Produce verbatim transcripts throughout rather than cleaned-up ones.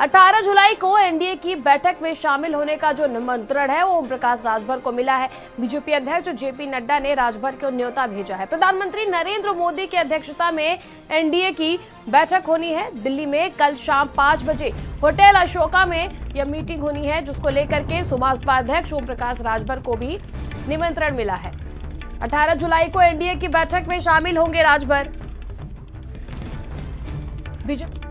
अठारह जुलाई को एनडीए की बैठक में शामिल होने का जो निमंत्रण है वो ओम प्रकाश राजभर को मिला है। बीजेपी अध्यक्ष जेपी नड्डा ने राजभर को न्योता भेजा है। प्रधानमंत्री नरेंद्र मोदी की अध्यक्षता में एनडीए की बैठक होनी है। दिल्ली में कल शाम पाँच बजे होटल अशोका में यह मीटिंग होनी है, जिसको लेकर के सुभापा अध्यक्ष ओम प्रकाश राजभर को भी निमंत्रण मिला है। अठारह जुलाई को एनडीए की बैठक में शामिल होंगे राजभर। बीजेपी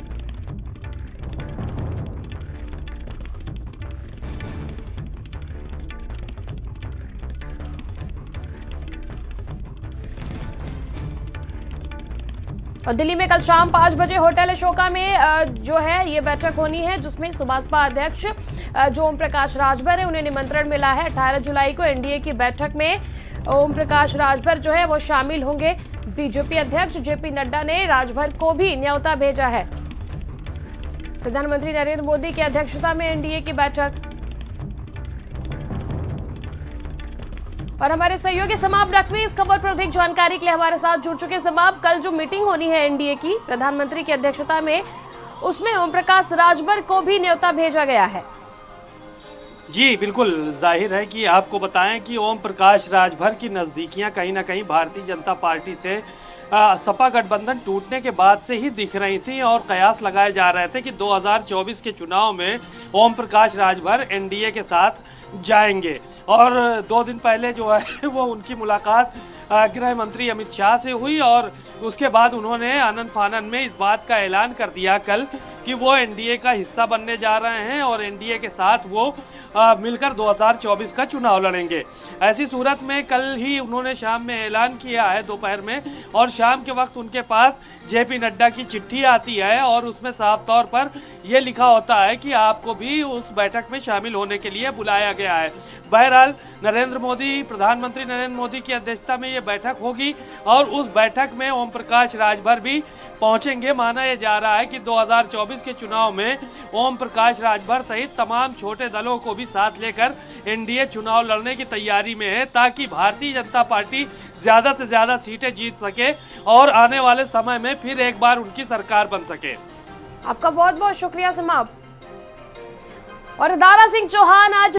और दिल्ली में कल शाम पाँच बजे होटल अशोका में जो है ये बैठक होनी है, जिसमें सुभापा अध्यक्ष जो ओम प्रकाश राजभर है उन्हें निमंत्रण मिला है। अठारह जुलाई को एनडीए की बैठक में ओम प्रकाश राजभर जो है वो शामिल होंगे। बीजेपी अध्यक्ष जेपी नड्डा ने राजभर को भी न्योता भेजा है। प्रधानमंत्री नरेंद्र मोदी की अध्यक्षता में एनडीए की बैठक। और हमारे सहयोगी समाब रखवी इस खबर पर अधिक जानकारी के लिए हमारे साथ जुड़ चुके। समाब, कल जो मीटिंग होनी है एनडीए की प्रधानमंत्री की अध्यक्षता में, उसमें ओम प्रकाश राजभर को भी न्योता भेजा गया है। जी बिल्कुल, जाहिर है कि आपको बताएं कि ओम प्रकाश राजभर की नज़दीकियां कहीं ना कहीं भारतीय जनता पार्टी से आ, सपा गठबंधन टूटने के बाद से ही दिख रही थी और कयास लगाए जा रहे थे कि दो हज़ार चौबीस के चुनाव में ओम प्रकाश राजभर एनडीए के साथ जाएंगे। और दो दिन पहले जो है वो उनकी मुलाकात गृह मंत्री अमित शाह से हुई और उसके बाद उन्होंने आनन फानन में इस बात का ऐलान कर दिया कल कि वो एनडीए का हिस्सा बनने जा रहे हैं और एनडीए के साथ वो आ, मिलकर दो हज़ार चौबीस का चुनाव लड़ेंगे। ऐसी सूरत में कल ही उन्होंने शाम में ऐलान किया है, दोपहर में, और शाम के वक्त उनके पास जेपी नड्डा की चिट्ठी आती है और उसमें साफ तौर पर यह लिखा होता है कि आपको भी उस बैठक में शामिल होने के लिए बुलाया गया है। बहरहाल नरेंद्र मोदी, प्रधानमंत्री नरेंद्र मोदी की अध्यक्षता में ये बैठक होगी और उस बैठक में ओम प्रकाश राजभर भी पहुंचेंगे। माना यह जा रहा है कि दो हज़ार चौबीस के चुनाव में ओम प्रकाश राजभर सहित तमाम छोटे दलों को भी साथ लेकर एनडीए चुनाव लड़ने की तैयारी में है, ताकि भारतीय जनता पार्टी ज़्यादा से ज़्यादा सीटें जीत सके और आने वाले समय में फिर एक बार उनकी सरकार बन सके। आपका बहुत बहुत शुक्रिया समाप्त। और दारा सिंह चौहान आज